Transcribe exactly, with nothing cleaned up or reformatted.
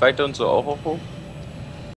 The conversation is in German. Weiter und so auch hoch.